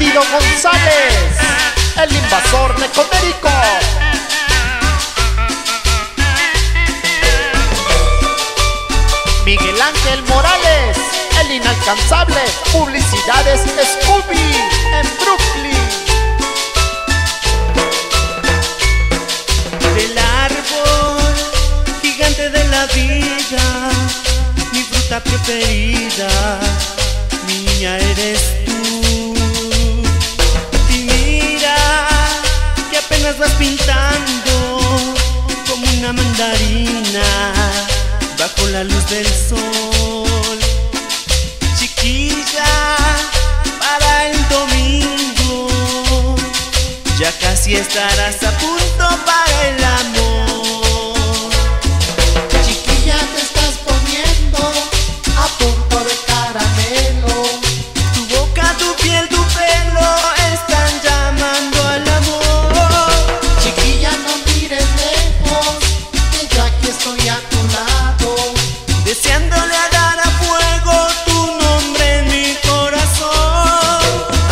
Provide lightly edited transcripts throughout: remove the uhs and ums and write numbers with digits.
Cándido González, el invasor necomérico. Miguel Ángel Morales, el inalcanzable, publicidades Scooby en Brooklyn. Del árbol gigante de la vida, mi fruta preferida, mi niña eres tú. Y mira que apenas vas pintando como una mandarina bajo la luz del sol. Chiquilla, para el domingo ya casi estarás a punto para el amor. Chiquilla, te estás poniendo a punto de caramelo. Tu boca, tu piel, tu pelo están llamando al amor. Chiquilla, no mires lejos, que yo aquí estoy a tu lado, deseándole a dar a fuego tu nombre en mi corazón.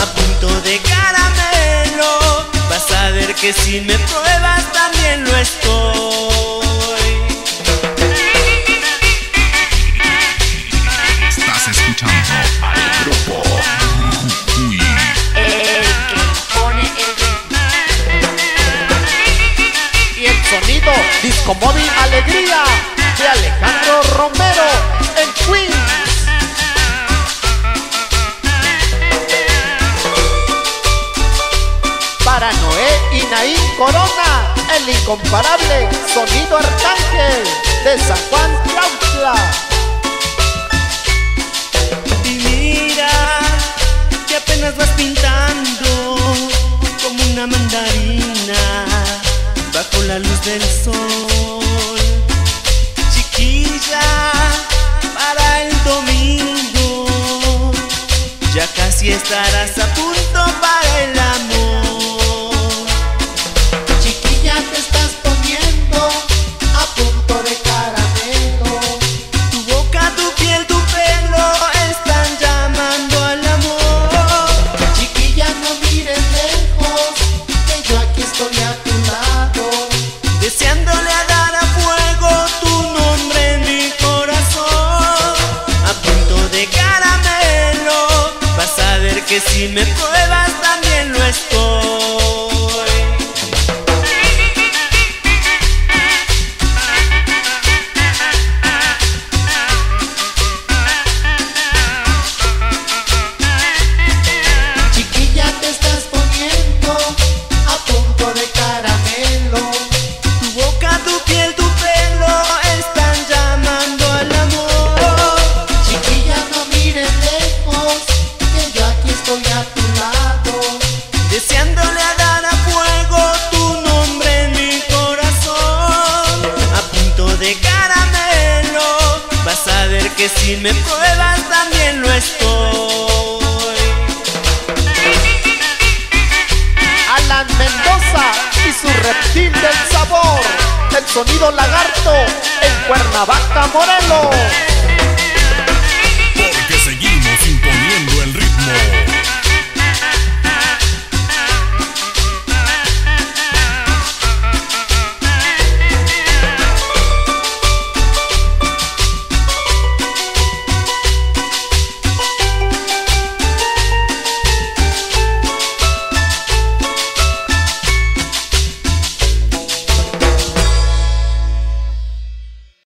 A punto de caramelo, vas a ver que si me pruebas también lo estoy. Estás escuchando al grupo Uy, el que pone el... Y el sonido disco móvil alegría de Alejandro Romero en Twin Corona. Para Noé y Naín Corona, el incomparable sonido arcángel de San Juan Claula. Y mira que apenas vas pintando como una mandarina bajo la luz del sol. Para el domingo ya casi estarás a punto para el amor. Chiquilla, te estás poniendo a punto de caramelo. Tu boca, tu piel, tu pelo están llamando al amor. Chiquilla, no mires lejos, que yo aquí estoy a tu lado, deseándole a dar a fuego tu nombre en mi corazón. A punto de caramelo, vas a ver que si me pruebas también lo estoy. Chiquilla, te estás poniendo a punto de caramelo. Tu boca, tu piel, tu pelo están llamando al amor. Chiquilla, no mires lejos, que yo aquí estoy a tu lado, deseándole a dar a fuego tu nombre en mi corazón. A punto de caramelo, vas a ver que si me pruebas también lo estoy. Alan Mendoza y su reptil del sabor, el sonido lagarto en Cuernavaca, Morelos. Porque seguimos imponiendo el ritmo.